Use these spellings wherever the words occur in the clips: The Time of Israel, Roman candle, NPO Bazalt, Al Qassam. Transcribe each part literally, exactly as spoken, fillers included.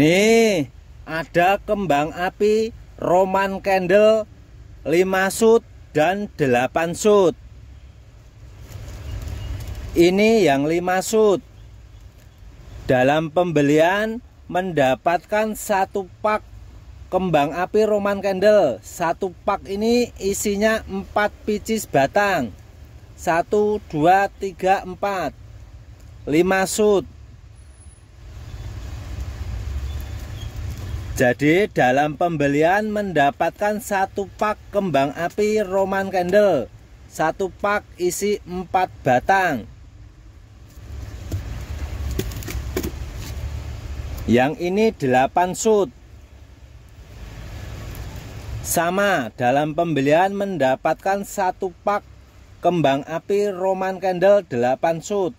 Nih, ada kembang api Roman candle lima sud dan delapan sud. Ini yang lima sud. Dalam pembelian mendapatkan satu pak kembang api Roman candle. Satu pak ini isinya empat picis batang. satu, dua, tiga, empat. lima sud. Jadi dalam pembelian mendapatkan satu pak kembang api Roman candle, satu pak isi empat batang. Yang ini delapan sud. Sama, dalam pembelian mendapatkan satu pak kembang api Roman candle delapan sud.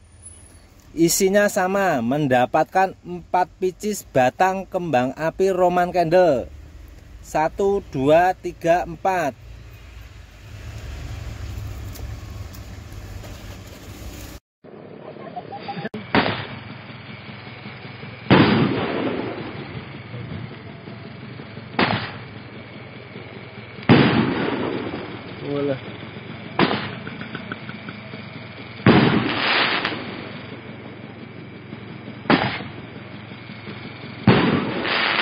Isinya sama, mendapatkan empat picis batang kembang api Roman candle. Satu, dua, tiga, empat. Wala.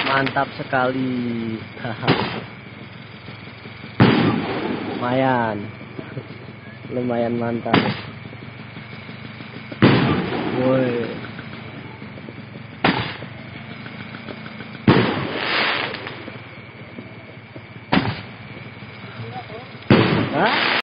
Mantap sekali, lumayan, lumayan mantap, woi, hah?